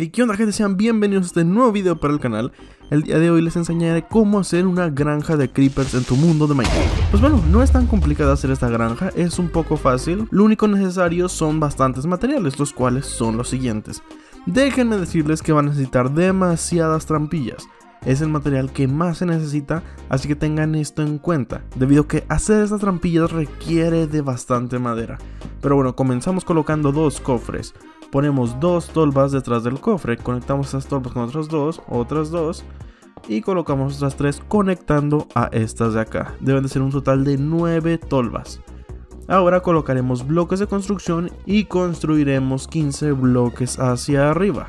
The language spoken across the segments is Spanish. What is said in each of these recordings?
Y qué onda, gente, sean bienvenidos a este nuevo video para el canal. El día de hoy les enseñaré cómo hacer una granja de creepers en tu mundo de Minecraft. Pues bueno, no es tan complicado hacer esta granja, es un poco fácil. Lo único necesario son bastantes materiales, los cuales son los siguientes. Déjenme decirles que van a necesitar demasiadas trampillas. Es el material que más se necesita, así que tengan esto en cuenta, debido a que hacer estas trampillas requiere de bastante madera. Pero bueno, comenzamos colocando dos cofres. Ponemos dos tolvas detrás del cofre, conectamos estas tolvas con otras dos y colocamos otras tres conectando a estas de acá. Deben de ser un total de 9 tolvas. Ahora colocaremos bloques de construcción y construiremos 15 bloques hacia arriba.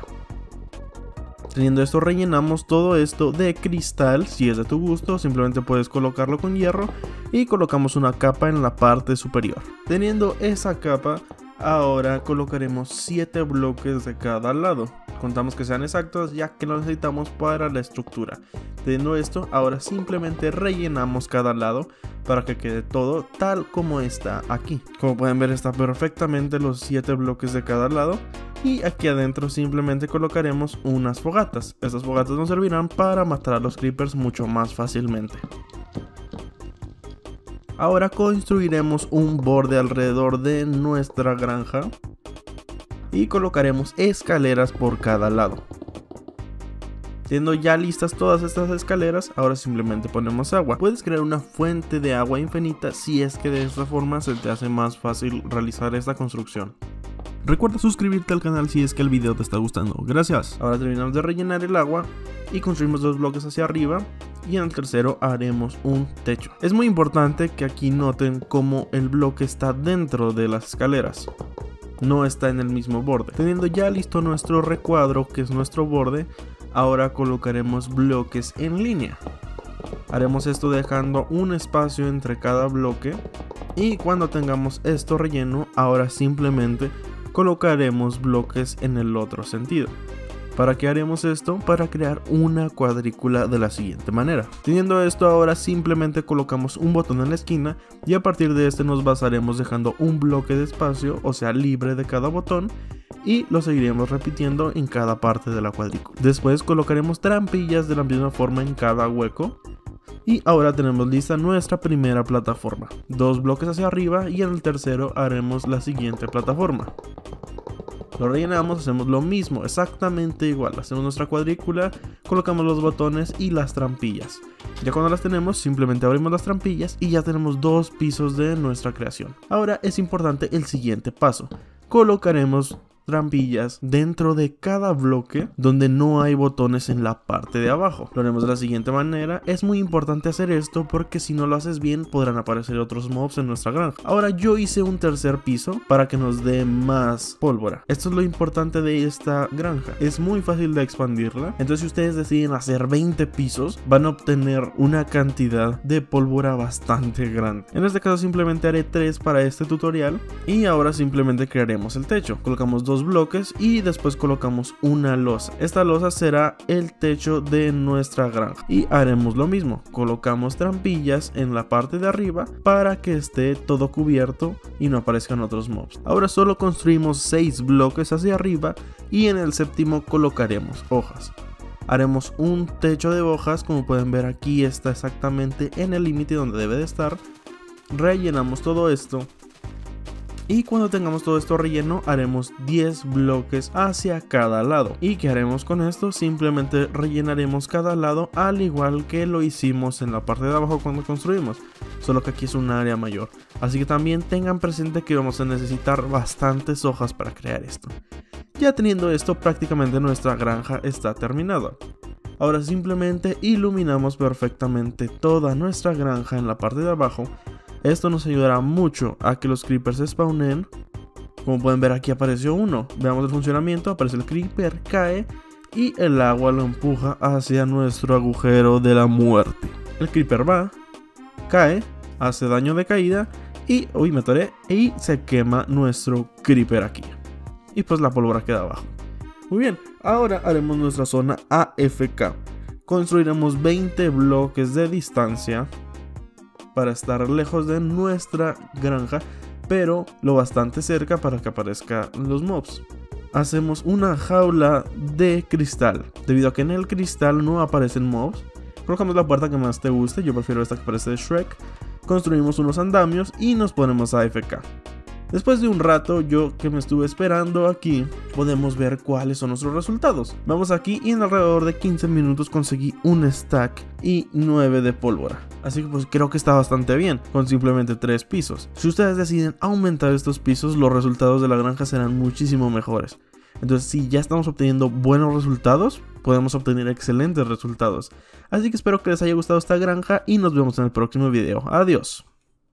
Teniendo esto, rellenamos todo esto de cristal, si es de tu gusto, simplemente puedes colocarlo con hierro, y colocamos una capa en la parte superior. Teniendo esa capa, ahora colocaremos 7 bloques de cada lado. Contamos que sean exactos, ya que lo necesitamos para la estructura. Teniendo esto, ahora simplemente rellenamos cada lado para que quede todo tal como está aquí. Como pueden ver, está perfectamente los 7 bloques de cada lado. Y aquí adentro simplemente colocaremos unas fogatas. Estas fogatas nos servirán para matar a los creepers mucho más fácilmente. Ahora construiremos un borde alrededor de nuestra granja y colocaremos escaleras por cada lado. Teniendo ya listas todas estas escaleras, ahora simplemente ponemos agua. Puedes crear una fuente de agua infinita si es que de esta forma se te hace más fácil realizar esta construcción. Recuerda suscribirte al canal si es que el video te está gustando. Gracias. Ahora terminamos de rellenar el agua y construimos dos bloques hacia arriba. Y en el tercero haremos un techo. Es muy importante que aquí noten cómo el bloque está dentro de las escaleras. No está en el mismo borde. Teniendo ya listo nuestro recuadro, que es nuestro borde, ahora colocaremos bloques en línea. Haremos esto dejando un espacio entre cada bloque. Y cuando tengamos esto relleno, ahora simplemente colocaremos bloques en el otro sentido. ¿Para qué haremos esto? Para crear una cuadrícula de la siguiente manera. Teniendo esto, ahora simplemente colocamos un botón en la esquina y a partir de este nos basaremos dejando un bloque de espacio, o sea, libre de cada botón, y lo seguiremos repitiendo en cada parte de la cuadrícula. Después colocaremos trampillas de la misma forma en cada hueco. Y ahora tenemos lista nuestra primera plataforma. Dos bloques hacia arriba y en el tercero haremos la siguiente plataforma. Lo rellenamos, hacemos lo mismo, exactamente igual. Hacemos nuestra cuadrícula, colocamos los botones y las trampillas. Ya cuando las tenemos, simplemente abrimos las trampillas y ya tenemos dos pisos de nuestra creación. Ahora es importante el siguiente paso. Colocaremos trampillas dentro de cada bloque donde no hay botones en la parte de abajo. Lo haremos de la siguiente manera. Es muy importante hacer esto porque si no lo haces bien podrán aparecer otros mobs en nuestra granja. Ahora yo hice un tercer piso para que nos dé más pólvora. Esto es lo importante de esta granja. Es muy fácil de expandirla. Entonces si ustedes deciden hacer 20 pisos van a obtener una cantidad de pólvora bastante grande. En este caso simplemente haré 3 para este tutorial. Y ahora simplemente crearemos el techo. Colocamos dos bloques y después colocamos una losa. Esta losa será el techo de nuestra granja y haremos lo mismo. Colocamos trampillas en la parte de arriba para que esté todo cubierto y no aparezcan otros mobs. Ahora solo construimos 6 bloques hacia arriba y en el séptimo colocaremos hojas. Haremos un techo de hojas, como pueden ver aquí está exactamente en el límite donde debe de estar. Rellenamos todo esto. Y cuando tengamos todo esto relleno haremos 10 bloques hacia cada lado. ¿Y qué haremos con esto? Simplemente rellenaremos cada lado al igual que lo hicimos en la parte de abajo cuando construimos. Solo que aquí es un área mayor. Así que también tengan presente que vamos a necesitar bastantes hojas para crear esto. Ya teniendo esto, prácticamente nuestra granja está terminada. Ahora simplemente iluminamos perfectamente toda nuestra granja en la parte de abajo. Esto nos ayudará mucho a que los creepers se spawnen. Como pueden ver, aquí apareció uno. Veamos el funcionamiento. Aparece el creeper, cae y el agua lo empuja hacia nuestro agujero de la muerte. El creeper va, cae, hace daño de caída y uy, me atoré, y se quema nuestro creeper aquí. Y pues la pólvora queda abajo. Muy bien, ahora haremos nuestra zona AFK. Construiremos 20 bloques de distancia para estar lejos de nuestra granja, pero lo bastante cerca para que aparezcan los mobs. hacemos una jaula de cristal, debido a que en el cristal no aparecen mobs. Colocamos la puerta que más te guste, yo prefiero esta que parece de Shrek. Construimos unos andamios y nos ponemos a AFK. Después de un rato, yo que me estuve esperando aquí, podemos ver cuáles son nuestros resultados. Vamos aquí y en alrededor de 15 minutos conseguí un stack y 9 de pólvora. Así que pues creo que está bastante bien, con simplemente 3 pisos. Si ustedes deciden aumentar estos pisos, los resultados de la granja serán muchísimo mejores. Entonces si ya estamos obteniendo buenos resultados, podemos obtener excelentes resultados. Así que espero que les haya gustado esta granja y nos vemos en el próximo video. Adiós.